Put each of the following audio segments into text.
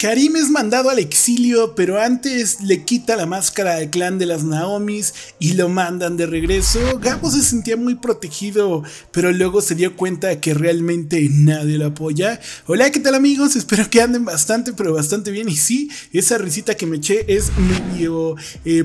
Karim es mandado al exilio, pero antes le quita la máscara al clan de las Nahomis y lo mandan de regreso. Gabo se sentía muy protegido, pero luego se dio cuenta que realmente nadie lo apoya. Hola, ¿qué tal amigos? Espero que anden bastante, pero bastante bien. Y sí, esa risita que me eché es medio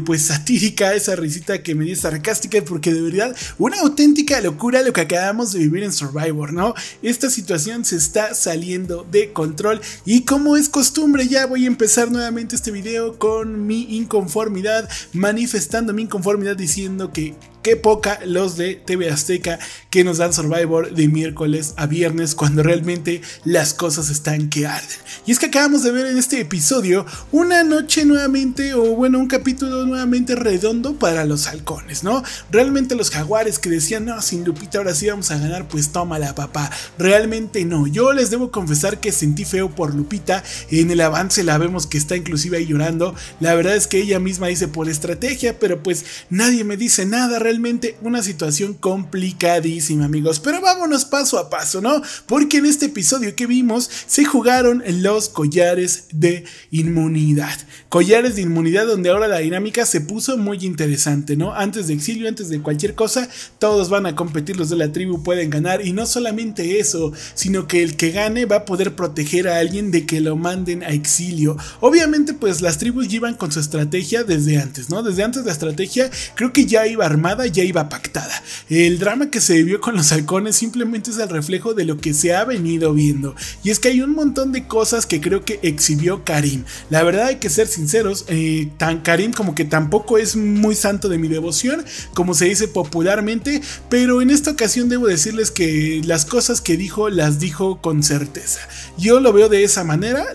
pues satírica, esa risita que me dio sarcástica, porque de verdad, una auténtica locura lo que acabamos de vivir en Survivor, ¿no? Esta situación se está saliendo de control y como es costumbre, ya voy a empezar nuevamente este video con mi inconformidad, manifestando mi inconformidad diciendo que qué poca los de TV Azteca que nos dan Survivor de miércoles a viernes cuando realmente las cosas están que arden. Y es que acabamos de ver en este episodio una noche nuevamente, o bueno, un capítulo nuevamente redondo para los halcones, ¿no? Realmente los jaguares que decían, no, sin Lupita ahora sí vamos a ganar, pues tómala papá. Realmente no, yo les debo confesar que sentí feo por Lupita. En el avance la vemos que está inclusive ahí llorando. La verdad es que ella misma dice por estrategia, pero pues nadie me dice nada. Realmente una situación complicadísima, amigos, pero vámonos paso a paso, ¿no? Porque en este episodio que vimos se jugaron los collares de inmunidad. Collares de inmunidad donde ahora la dinámica se puso muy interesante, ¿no? Antes de exilio, antes de cualquier cosa, todos van a competir, los de la tribu pueden ganar, y no solamente eso, sino que el que gane va a poder proteger a alguien de que lo manden a exilio. Obviamente pues las tribus llevan con su estrategia desde antes, ¿no? Desde antes la estrategia creo que ya iba armada, ya iba pactada. El drama que se vivió con los halcones simplemente es el reflejo de lo que se ha venido viendo, y es que hay un montón de cosas que creo que exhibió Karim. La verdad hay que ser sinceros, Karim como que tampoco es muy santo de mi devoción, como se dice popularmente, pero en esta ocasión debo decirles que las cosas que dijo las dijo con certeza. Yo lo veo de esa manera,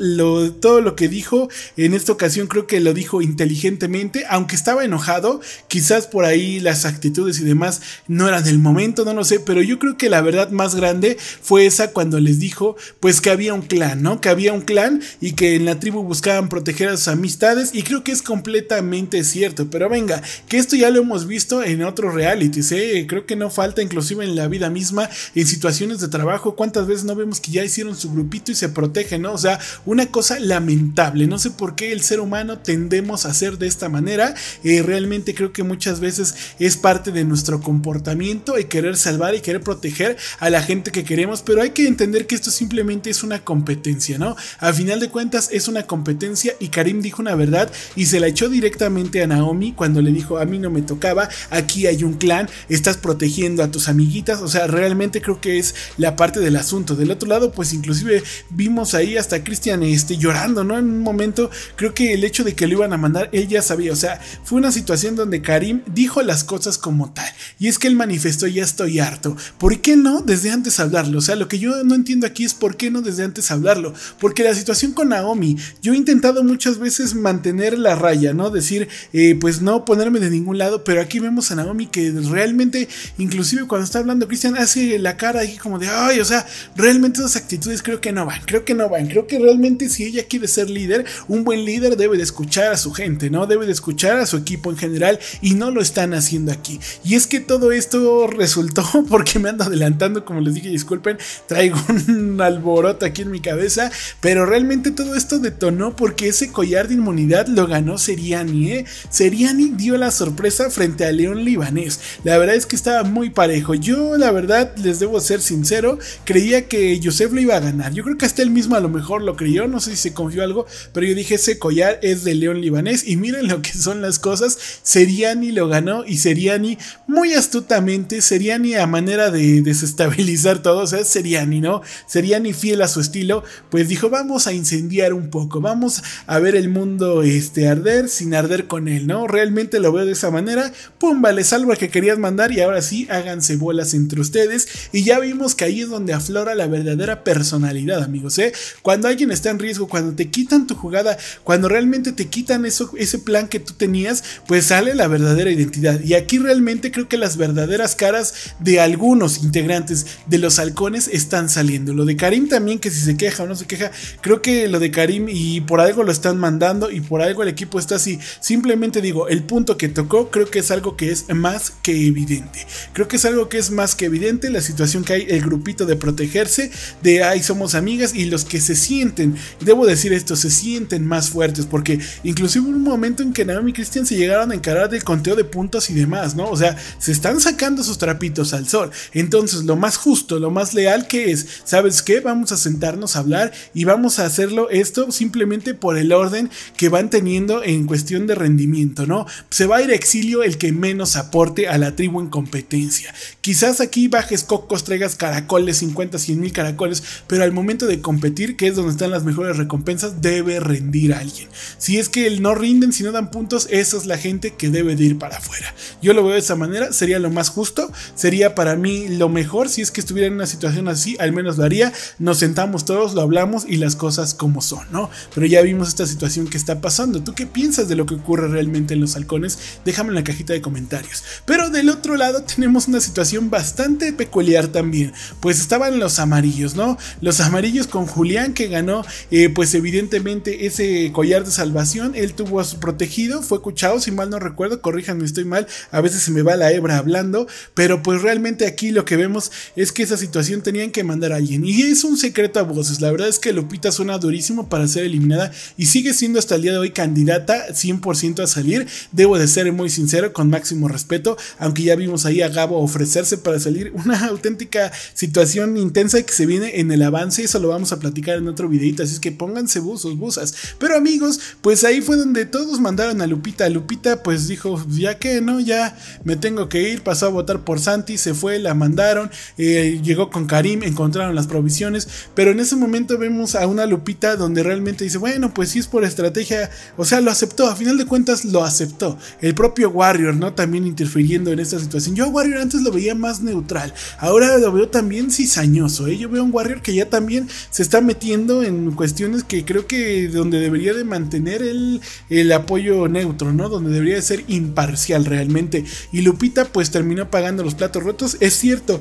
todo lo que dijo en esta ocasión creo que lo dijo inteligentemente, aunque estaba enojado, quizás por ahí las actitudes y demás no eran del momento, no lo sé, pero yo creo que la verdad más grande fue esa cuando les dijo pues que había un clan, ¿no? Que había un clan y que en la tribu buscaban proteger a sus amistades, y creo que es completamente cierto, pero venga, que esto ya lo hemos visto en otros realities, creo que no falta, inclusive en la vida misma, en situaciones de trabajo, cuántas veces no vemos que ya hicieron su grupito y se protegen, ¿no? O sea, una cosa lamentable, no sé por qué el ser humano tendemos a ser de esta manera, realmente creo que muchas veces es parte de nuestro comportamiento y querer salvar y querer proteger a la gente que queremos, pero hay que entender que esto simplemente es una competencia, ¿no? Al final de cuentas es una competencia, y Karim dijo una verdad y se la echó directamente a Nahomi cuando le dijo, a mí no me tocaba, aquí hay un clan, estás protegiendo a tus amiguitas, o sea, realmente creo que es la parte del asunto. Del otro lado pues inclusive vimos ahí hasta Cristian llorando, ¿no? En un momento creo que el hecho de que lo iban a mandar él ya sabía, o sea, fue una situación donde Karim dijo las cosas como tal, y es que él manifestó, ya estoy harto. ¿Por qué no desde antes hablarlo? O sea, lo que yo no entiendo aquí es por qué no desde antes hablarlo, porque la situación con Nahomi, yo he intentado muchas veces mantener la raya, ¿no? Decir, pues no ponerme de ningún lado, pero aquí vemos a Nahomi que realmente, inclusive cuando está hablando Cristian, hace la cara ahí como de, ay, o sea, realmente esas actitudes creo que no van, creo que realmente si ella quiere ser líder, un buen líder debe de escuchar a su gente, ¿no? Debe de escuchar a su equipo en general, y no lo están haciendo aquí. Y es que todo esto resultó, porque me ando adelantando, como les dije, disculpen, traigo un alboroto aquí en mi cabeza, pero realmente todo esto detonó porque ese collar de inmunidad lo ganó Seriani, Seriani dio la sorpresa frente a León Libanés. La verdad es que estaba muy parejo. Yo la verdad les debo ser sincero, creía que Joseph lo iba a ganar, yo creo que hasta él mismo a lo mejor lo creyó, no sé si se confió algo, pero yo dije, ese collar es de León Libanés, y miren lo que son las cosas, Seriani lo ganó, y Seriani muy astutamente, Seriani a manera de desestabilizar todo, o sea, Seriani, ¿no? Seriani fiel a su estilo, pues dijo, vamos a incendiar un poco, vamos a ver el mundo arder sin arder con él, ¿no? Realmente lo veo de esa manera, pum, vale, salvo al que querías mandar, y ahora sí, háganse bolas entre ustedes, y ya vimos que ahí es donde aflora la verdadera personalidad, amigos, Cuando alguien está en riesgo, cuando te quitan tu jugada, cuando realmente te quitan ese plan que tú tenías, pues sale la verdadera identidad, y aquí aquí realmente creo que las verdaderas caras de algunos integrantes de los halcones están saliendo. Lo de Karim también, que si se queja o no se queja, creo que lo de Karim y por algo lo están mandando y por algo el equipo está así. Simplemente digo, el punto que tocó creo que es algo que es más que evidente. Creo que es algo que es más que evidente la situación que hay, el grupito de protegerse, de ahí somos amigas, y los que se sienten, debo decir esto, se sienten más fuertes, porque inclusive hubo un momento en que Nahomi y Christian se llegaron a encarar del conteo de puntos y demás, ¿no? O sea, se están sacando sus trapitos al sol. Entonces, lo más justo, lo más leal que es, ¿sabes qué? Vamos a sentarnos a hablar y vamos a hacerlo esto simplemente por el orden que van teniendo en cuestión de rendimiento, ¿no? Se va a ir a exilio el que menos aporte a la tribu en competencia. Quizás aquí bajes cocos, traigas caracoles, 50, 100 mil caracoles, pero al momento de competir, que es donde están las mejores recompensas, debe rendir a alguien. Si es que no rinden, si no dan puntos, esa es la gente que debe de ir para afuera. Yo lo veo de esa manera, sería lo más justo, sería para mí lo mejor. Si es que estuviera en una situación así, al menos lo haría, nos sentamos todos, lo hablamos y las cosas como son, ¿no? Pero ya vimos esta situación que está pasando. ¿Tú qué piensas de lo que ocurre realmente en los halcones? Déjame en la cajita de comentarios. Pero del otro lado tenemos una situación bastante peculiar también, pues estaban los amarillos, ¿no? Los amarillos con Julián, que ganó pues evidentemente ese collar de salvación. Él tuvo a su protegido, fue cuchao, si mal no recuerdo, corríjanme, estoy mal, a veces se me va la hebra hablando, pero pues realmente aquí lo que vemos es que esa situación tenían que mandar a alguien, y es un secreto a voces. La verdad es que Lupita suena durísimo para ser eliminada y sigue siendo hasta el día de hoy candidata 100% a salir, debo de ser muy sincero, con máximo respeto, aunque ya vimos ahí a Gabo ofrecerse para salir, una auténtica situación intensa que se viene en el avance, eso lo vamos a platicar en otro videito, así es que pónganse buzos, buzas. Pero amigos, pues ahí fue donde todos mandaron a Lupita. Lupita pues dijo, ya que no, ya me tengo que ir, pasó a votar por Santi, se fue, la mandaron, llegó con Karim, encontraron las provisiones, pero en ese momento vemos a una Lupita donde realmente dice, bueno, pues sí es por estrategia, o sea, lo aceptó, a final de cuentas lo aceptó. El propio Warrior, ¿no? También interfiriendo en esta situación. Yo a Warrior antes lo veía más neutral, ahora lo veo también cizañoso, ¿eh? Yo veo a un Warrior que ya también se está metiendo en cuestiones que creo que donde debería de mantener el apoyo neutro, ¿no? Donde debería de ser imparcial realmente. Y Lupita pues terminó pagando los platos rotos, es cierto,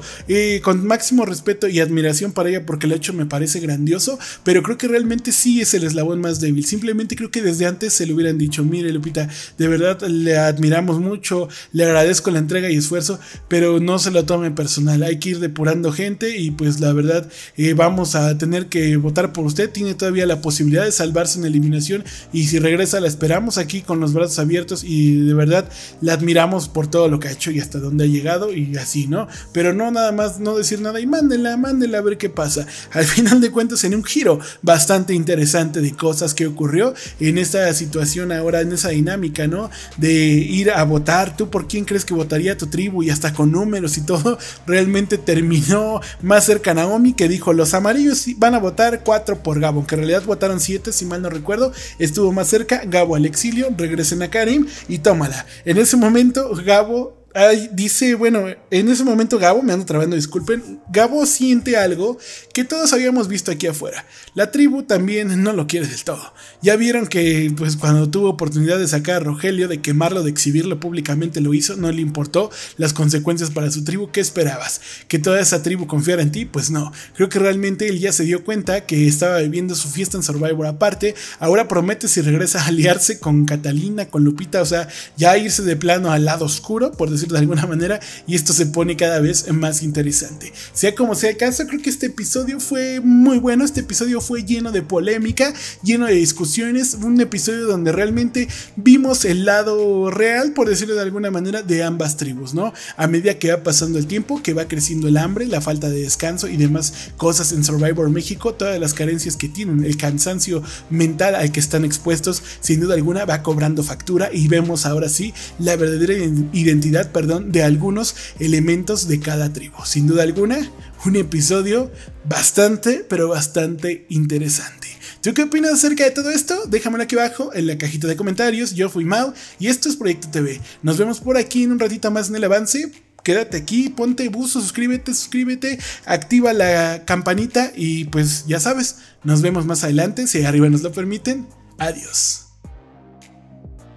con máximo respeto y admiración para ella porque el hecho me parece grandioso, pero creo que realmente sí es el eslabón más débil. Simplemente creo que desde antes se le hubieran dicho, mire Lupita, de verdad le admiramos mucho, le agradezco la entrega y esfuerzo, pero no se lo tome personal, hay que ir depurando gente y pues la verdad vamos a tener que votar por usted, tiene todavía la posibilidad de salvarse en eliminación y si regresa la esperamos aquí con los brazos abiertos y de verdad la admiramos por todo lo que ha hecho y hasta dónde ha llegado y así, ¿no? Pero no nada más no decir nada y mándenla a ver qué pasa. Al final de cuentas, en un giro bastante interesante de cosas que ocurrió en esta situación ahora, en esa dinámica, ¿no? De ir a votar, ¿tú por quién crees que votaría tu tribu? Y hasta con números y todo, realmente terminó más cerca Nahomi, que dijo, los amarillos van a votar 4 por Gabo, que en realidad votaron 7, si mal no recuerdo, estuvo más cerca, Gabo al exilio, regresen a Karim y tómala. En ese momento Gabo... Ay, dice, bueno, en ese momento Gabo, me ando trabando, disculpen, Gabo siente algo que todos habíamos visto aquí afuera. La tribu también no lo quiere del todo. Ya vieron que pues cuando tuvo oportunidad de sacar a Rogelio, de quemarlo, de exhibirlo públicamente, lo hizo, no le importó las consecuencias para su tribu. ¿Qué esperabas? ¿Que toda esa tribu confiara en ti? Pues no, creo que realmente él ya se dio cuenta que estaba viviendo su fiesta en Survivor aparte. Ahora promete, si regresa, a aliarse con Catalina, con Lupita, o sea, ya irse de plano al lado oscuro, por decir de alguna manera, y esto se pone cada vez más interesante. Sea como sea el caso, creo que este episodio fue muy bueno, este episodio fue lleno de polémica, lleno de discusiones, un episodio donde realmente vimos el lado real, por decirlo de alguna manera, de ambas tribus, ¿no? A medida que va pasando el tiempo, que va creciendo el hambre, la falta de descanso y demás cosas en Survivor México, todas las carencias que tienen, el cansancio mental al que están expuestos, sin duda alguna va cobrando factura y vemos ahora sí la verdadera identidad de algunos elementos de cada tribu. Sin duda alguna, un episodio bastante, pero bastante interesante. ¿Tú qué opinas acerca de todo esto? Déjamelo aquí abajo en la cajita de comentarios. Yo fui Mau y esto es Proyecto TV. Nos vemos por aquí en un ratito más en el avance. Quédate aquí, ponte buzo, suscríbete, activa la campanita y pues ya sabes, nos vemos más adelante si arriba nos lo permiten. Adiós.